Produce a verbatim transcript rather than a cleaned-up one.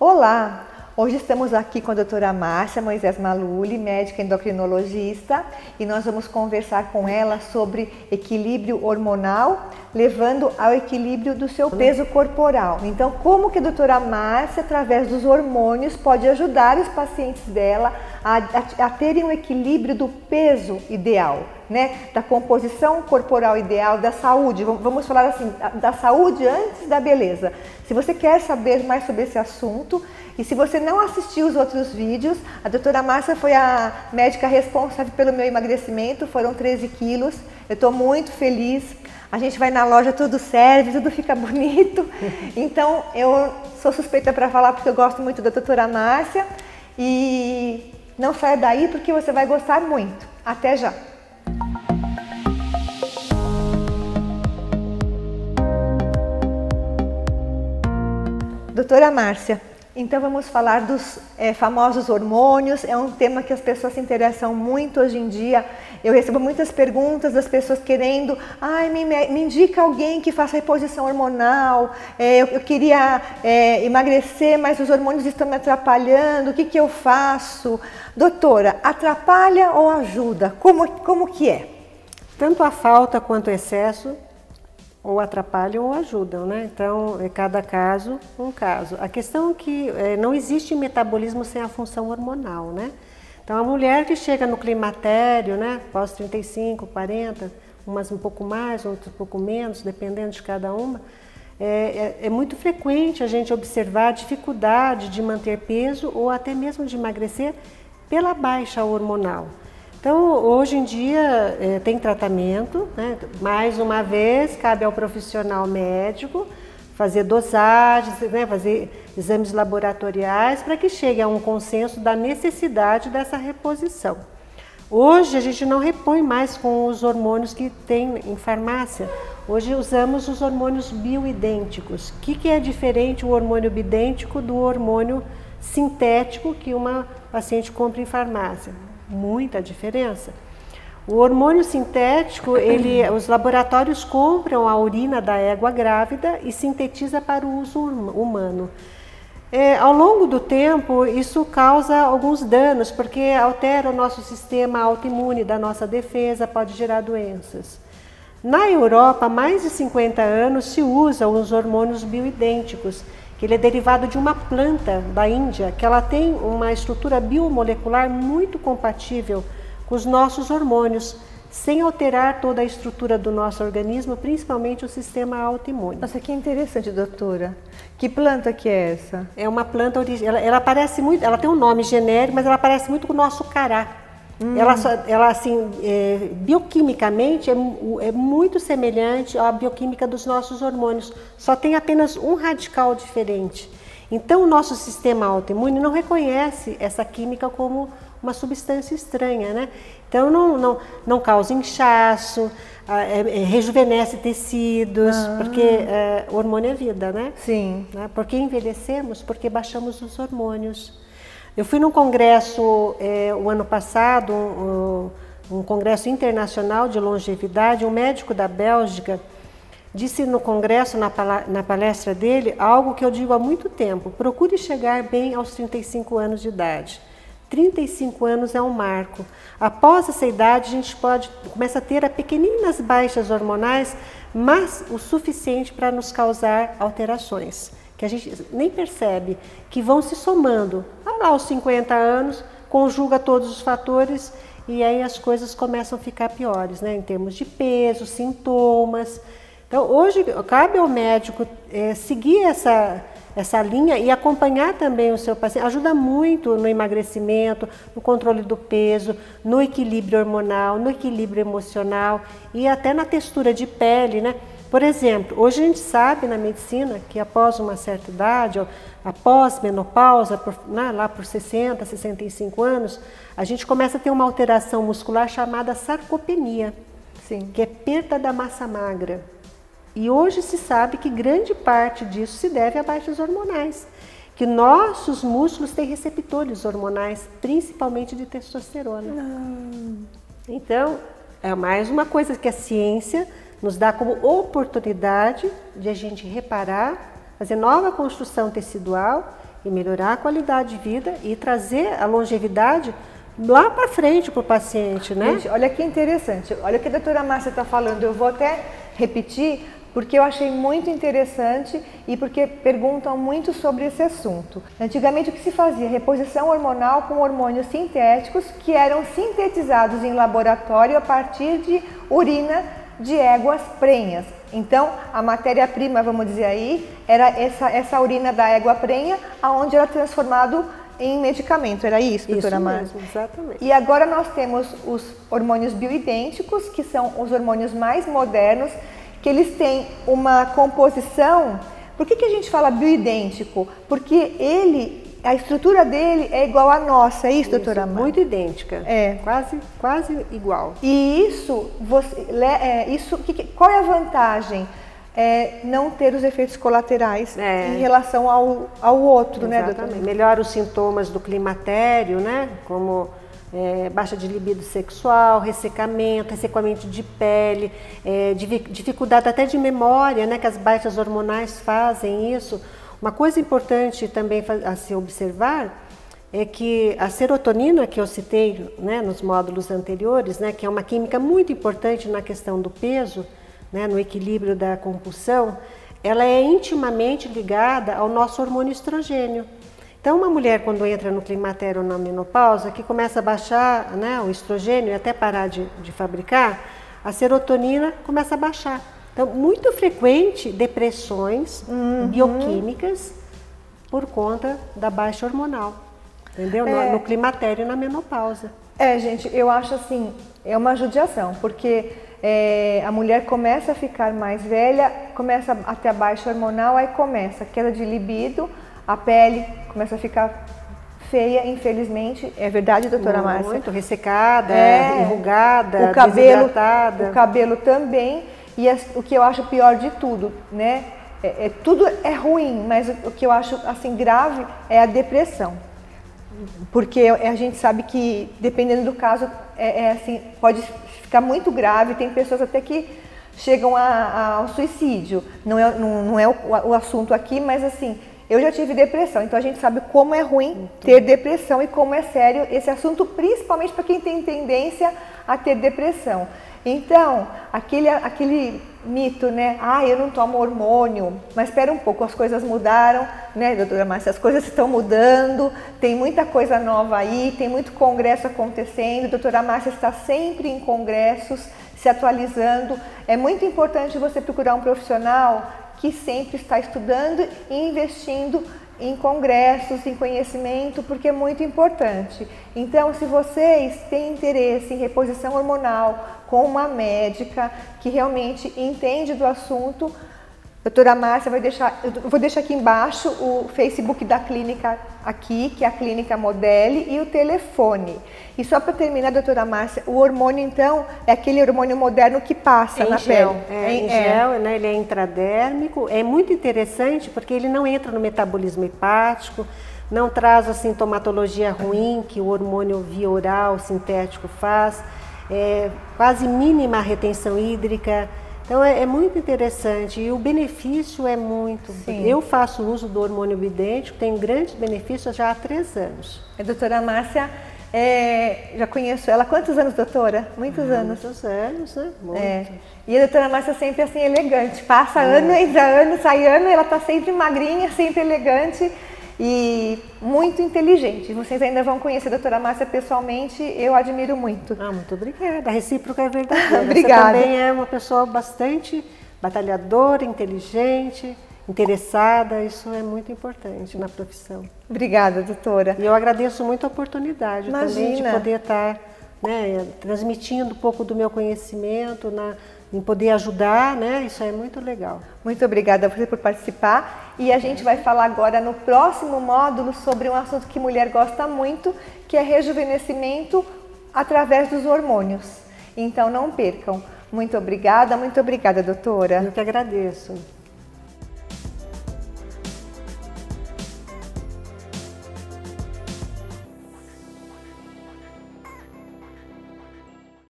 Olá! Hoje estamos aqui com a doutora Márcia Moisés Malluley, médica endocrinologista, e nós vamos conversar com ela sobre equilíbrio hormonal, levando ao equilíbrio do seu peso corporal. Então, como que a doutora Márcia, através dos hormônios, pode ajudar os pacientes dela a, a, a terem um equilíbrio do peso ideal, né? Da composição corporal ideal, da saúde. Vamos falar assim, da saúde antes da beleza. Se você quer saber mais sobre esse assunto e se você não assistiu os outros vídeos, a doutora Márcia foi a médica responsável pelo meu emagrecimento, foram treze quilos, eu estou muito feliz. A gente vai na loja, tudo serve, tudo fica bonito. Então, eu sou suspeita para falar porque eu gosto muito da doutora Márcia e não saia daí porque você vai gostar muito. Até já! Doutora Márcia, então vamos falar dos é, famosos hormônios. É um tema que as pessoas se interessam muito hoje em dia. Eu recebo muitas perguntas das pessoas querendo, ai, me, me indica alguém que faça reposição hormonal, é, eu, eu queria é, emagrecer, mas os hormônios estão me atrapalhando, o que, que eu faço? Doutora, atrapalha ou ajuda? Como, como que é? Tanto a falta quanto o excesso ou atrapalham ou ajudam, né? Então, é cada caso um caso. A questão é que é, não existe metabolismo sem a função hormonal, né? Então, a mulher que chega no climatério, né, pós trinta e cinco, quarenta, umas um pouco mais, outras um pouco menos, dependendo de cada uma, é, é, é muito frequente a gente observar a dificuldade de manter peso ou até mesmo de emagrecer pela baixa hormonal. Então, hoje em dia é, tem tratamento, né? Mais uma vez, cabe ao profissional médico fazer dosagens, né? Fazer exames laboratoriais para que chegue a um consenso da necessidade dessa reposição. Hoje a gente não repõe mais com os hormônios que tem em farmácia, hoje usamos os hormônios bioidênticos. O que, que é diferente o hormônio bioidêntico do hormônio sintético que uma paciente compra em farmácia? Muita diferença. O hormônio sintético, ele, os laboratórios compram a urina da égua grávida e sintetiza para o uso humano. É, ao longo do tempo, isso causa alguns danos, porque altera o nosso sistema autoimune da nossa defesa, pode gerar doenças. Na Europa, há mais de cinquenta anos se usam os hormônios bioidênticos, que ele é derivado de uma planta da Índia, que ela tem uma estrutura biomolecular muito compatível com os nossos hormônios, sem alterar toda a estrutura do nosso organismo, principalmente o sistema autoimune. Nossa, que interessante, doutora. Que planta que é essa? É uma planta original. Ela, ela parece muito, ela tem um nome genérico, mas ela parece muito com o nosso cará. Hum. Ela, ela, assim, é, bioquimicamente é, é muito semelhante à bioquímica dos nossos hormônios, só tem apenas um radical diferente. Então, o nosso sistema autoimune não reconhece essa química como uma substância estranha, né? Então, não, não, não causa inchaço, é, é, rejuvenesce tecidos, ah. porque é, hormônio é vida, né? Sim. Porque envelhecemos, porque baixamos os hormônios. Eu fui num congresso é, o ano passado, um, um congresso internacional de longevidade. Um médico da Bélgica disse no congresso, na, na palestra dele, algo que eu digo há muito tempo: procure chegar bem aos trinta e cinco anos de idade. trinta e cinco anos é um marco. Após essa idade, a gente pode, começa a ter a pequeninas baixas hormonais, mas o suficiente para nos causar alterações, que a gente nem percebe, que vão se somando. Olha lá, aos cinquenta anos, conjuga todos os fatores e aí as coisas começam a ficar piores, né? Em termos de peso, sintomas. Então, hoje, cabe ao médico é, seguir essa, essa linha e acompanhar também o seu paciente. Ajuda muito no emagrecimento, no controle do peso, no equilíbrio hormonal, no equilíbrio emocional e até na textura de pele, né? Por exemplo, hoje a gente sabe na medicina que após uma certa idade, após menopausa, por, né, lá por sessenta, sessenta e cinco anos, a gente começa a ter uma alteração muscular chamada sarcopenia, Sim. que é perda da massa magra. E hoje se sabe que grande parte disso se deve a baixas hormonais, que nossos músculos têm receptores hormonais, principalmente de testosterona. Não. Então, é mais uma coisa que a ciência nos dá como oportunidade de a gente reparar, fazer nova construção tecidual e melhorar a qualidade de vida e trazer a longevidade lá para frente para o paciente, né? Gente, olha que interessante, olha o que a doutora Márcia está falando, eu vou até repetir, porque eu achei muito interessante e porque perguntam muito sobre esse assunto. Antigamente o que se fazia? Reposição hormonal com hormônios sintéticos que eram sintetizados em laboratório a partir de urina de éguas prenhas. Então, a matéria-prima, vamos dizer aí, era essa, essa urina da égua prenha, aonde era transformado em medicamento, era isso, doutora Márcia? Exatamente. E agora nós temos os hormônios bioidênticos, que são os hormônios mais modernos, que eles têm uma composição... Por que que a gente fala bioidêntico? Porque ele... A estrutura dele é igual à nossa, é isso, doutora Márcia? Muito idêntica. É. Quase, quase igual. E isso, você, é, isso que, qual é a vantagem? É não ter os efeitos colaterais é. em relação ao, ao outro, exatamente, né, doutora? Melhora os sintomas do climatério, né? Como é, baixa de libido sexual, ressecamento, ressecamento de pele, é, dificuldade até de memória, né? Que as baixas hormonais fazem isso. Uma coisa importante também a se observar é que a serotonina, que eu citei, né, nos módulos anteriores, né, que é uma química muito importante na questão do peso, né, no equilíbrio da compulsão, ela é intimamente ligada ao nosso hormônio estrogênio. Então, uma mulher quando entra no climatério ou na menopausa, que começa a baixar, né, o estrogênio e até parar de, de fabricar, a serotonina começa a baixar. Então, muito frequente depressões uhum. bioquímicas por conta da baixa hormonal, entendeu? É. No, no climatério e na menopausa. É, gente, eu acho assim, é uma judiação, porque é, a mulher começa a ficar mais velha, começa a ter a baixa hormonal, aí começa a queda de libido, a pele começa a ficar feia, infelizmente, é verdade, doutora Márcia? Muito, ressecada, é. enrugada, o cabelo, desidratada. O cabelo também. E as, o que eu acho pior de tudo, né? É, é, tudo é ruim, mas o, o que eu acho assim grave é a depressão. Porque a gente sabe que, dependendo do caso, é, é assim, pode ficar muito grave. Tem pessoas até que chegam a, a, ao suicídio. Não é, não, não é o, o assunto aqui, mas assim, eu já tive depressão. Então a gente sabe como é ruim então. ter depressão e como é sério esse assunto, principalmente para quem tem tendência a ter depressão. Então, aquele, aquele mito, né? Ah, eu não tomo hormônio, mas espera um pouco, as coisas mudaram, né, doutora Márcia? As coisas estão mudando, tem muita coisa nova aí, tem muito congresso acontecendo, a doutora Márcia está sempre em congressos, se atualizando. É muito importante você procurar um profissional que sempre está estudando e investindo em congressos, em conhecimento, porque é muito importante. Então, se vocês têm interesse em reposição hormonal com uma médica que realmente entende do assunto, a doutora Márcia vai deixar, eu vou deixar aqui embaixo o Facebook da clínica aqui, que é a Clínica Modèle, e o telefone. E só para terminar, doutora Márcia, o hormônio então é aquele hormônio moderno que passa é na gel. pele. É, é em gel, é. Né, ele é intradérmico, é muito interessante porque ele não entra no metabolismo hepático, não traz a sintomatologia ruim que o hormônio via oral sintético faz, é quase mínima retenção hídrica. Então é, é muito interessante e o benefício é muito. Sim. Eu faço uso do hormônio bioidêntico, tenho grandes benefícios já há três anos. A doutora Márcia, é, já conheço ela há quantos anos, doutora? Muitos ah, anos. Muitos anos, né? Muitos. É. E a doutora Márcia sempre assim elegante, passa é. ano, entra ano, sai ano, ela está sempre magrinha, sempre elegante e muito inteligente. Vocês ainda vão conhecer a doutora Márcia pessoalmente, eu admiro muito. Ah, muito obrigada, a recíproca é verdadeira. Obrigada. Você também é uma pessoa bastante batalhadora, inteligente, interessada, isso é muito importante na profissão. Obrigada, doutora. E eu agradeço muito a oportunidade Imagina. também de poder estar, né, transmitindo um pouco do meu conhecimento na... em poder ajudar, né? Isso é muito legal. Muito obrigada a você por participar. E a gente vai falar agora no próximo módulo sobre um assunto que mulher gosta muito, que é rejuvenescimento através dos hormônios. Então não percam. Muito obrigada, muito obrigada, doutora. Eu que agradeço.